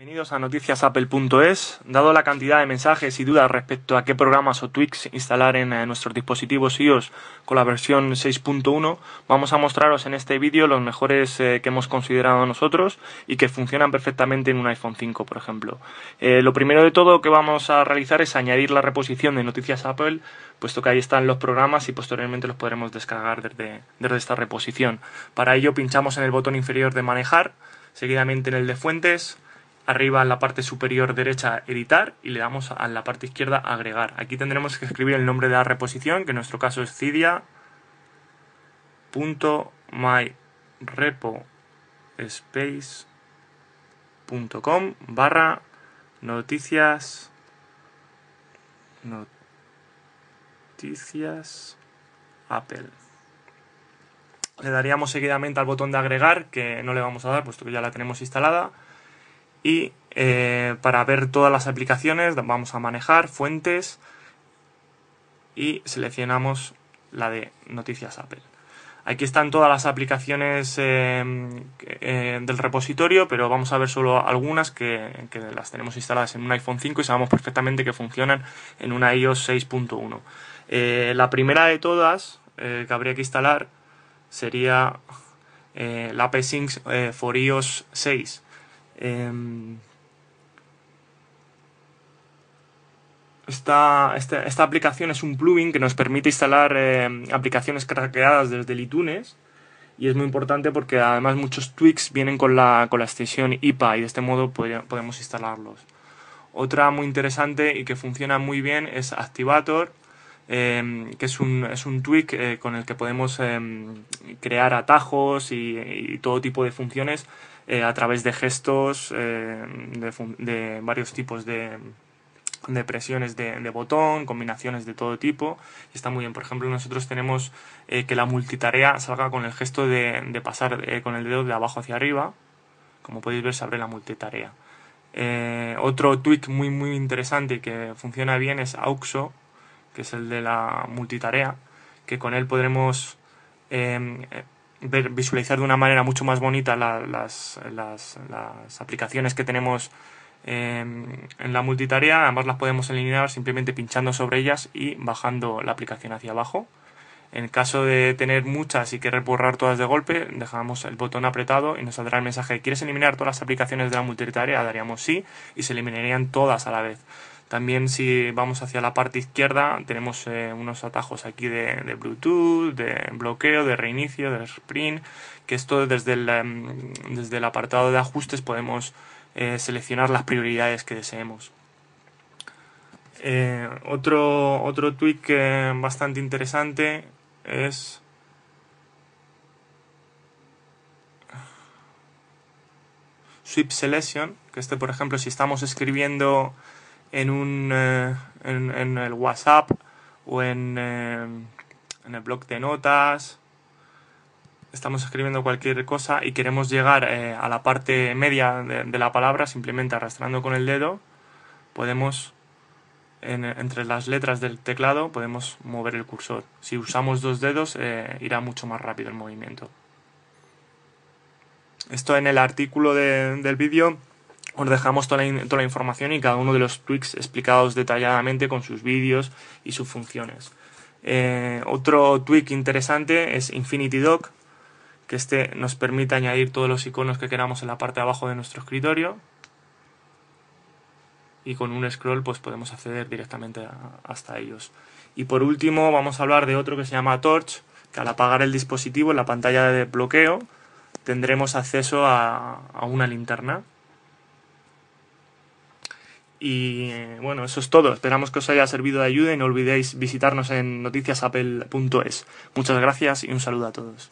Bienvenidos a NoticiasApple.es. Dado la cantidad de mensajes y dudas respecto a qué programas o tweaks instalar en nuestros dispositivos iOS con la versión 6.1, vamos a mostraros en este vídeo los mejores que hemos considerado nosotros y que funcionan perfectamente en un iPhone 5, por ejemplo. Lo primero de todo que vamos a realizar es añadir la reposición de Noticias Apple, puesto que ahí están los programas y posteriormente los podremos descargar desde esta reposición. Para ello pinchamos en el botón inferior de Manejar, seguidamente en el de Fuentes, arriba en la parte superior derecha editar y le damos a la parte izquierda agregar. Aquí tendremos que escribir el nombre de la reposición, que en nuestro caso es Cydia.myrepospace.com /noticias Apple. Le daríamos seguidamente al botón de agregar, que no le vamos a dar puesto que ya la tenemos instalada. Y para ver todas las aplicaciones vamos a Manejar, Fuentes y seleccionamos la de Noticias Apple. Aquí están todas las aplicaciones del repositorio, pero vamos a ver solo algunas que las tenemos instaladas en un iPhone 5 y sabemos perfectamente que funcionan en una iOS 6.1. La primera de todas que habría que instalar sería la AppSync for iOS 6. Esta aplicación es un plugin que nos permite instalar aplicaciones craqueadas desde el iTunes y es muy importante porque además muchos tweaks vienen con la extensión IPA y de este modo podemos instalarlos. Otra muy interesante y que funciona muy bien es Activator, que es un tweak con el que podemos crear atajos y todo tipo de funciones a través de gestos, de varios tipos de presiones de botón, combinaciones de todo tipo. Está muy bien. Por ejemplo, nosotros tenemos que la multitarea salga con el gesto de pasar con el dedo de abajo hacia arriba. Como podéis ver, se abre la multitarea. Otro tweak muy interesante y que funciona bien es Auxo, que es el de la multitarea, que con él podremos visualizar de una manera mucho más bonita las aplicaciones que tenemos en la multitarea. Además las podemos eliminar simplemente pinchando sobre ellas y bajando la aplicación hacia abajo. En caso de tener muchas y querer borrar todas de golpe, dejamos el botón apretado y nos saldrá el mensaje: ¿quieres eliminar todas las aplicaciones de la multitarea? Daríamos sí y se eliminarían todas a la vez. También si vamos hacia la parte izquierda tenemos unos atajos aquí de Bluetooth, de bloqueo, de reinicio, de sprint, que esto desde el apartado de ajustes podemos seleccionar las prioridades que deseemos. Otro tweak bastante interesante es Swipe Selection, que este, por ejemplo, si estamos escribiendo en el WhatsApp o en el bloc de notas, estamos escribiendo cualquier cosa y queremos llegar a la parte media de la palabra, simplemente arrastrando con el dedo podemos, entre las letras del teclado, podemos mover el cursor. Si usamos dos dedos irá mucho más rápido el movimiento. Esto en el artículo del vídeo os dejamos toda la información y cada uno de los tweaks explicados detalladamente con sus vídeos y sus funciones. Otro tweak interesante es Infinity Doc, que este nos permite añadir todos los iconos que queramos en la parte de abajo de nuestro escritorio y con un scroll pues podemos acceder directamente hasta ellos. Y por último vamos a hablar de otro que se llama Torch, que al apagar el dispositivo en la pantalla de bloqueo tendremos acceso a una linterna. Y bueno, eso es todo. Esperamos que os haya servido de ayuda y no olvidéis visitarnos en NoticiasApple.es. Muchas gracias y un saludo a todos.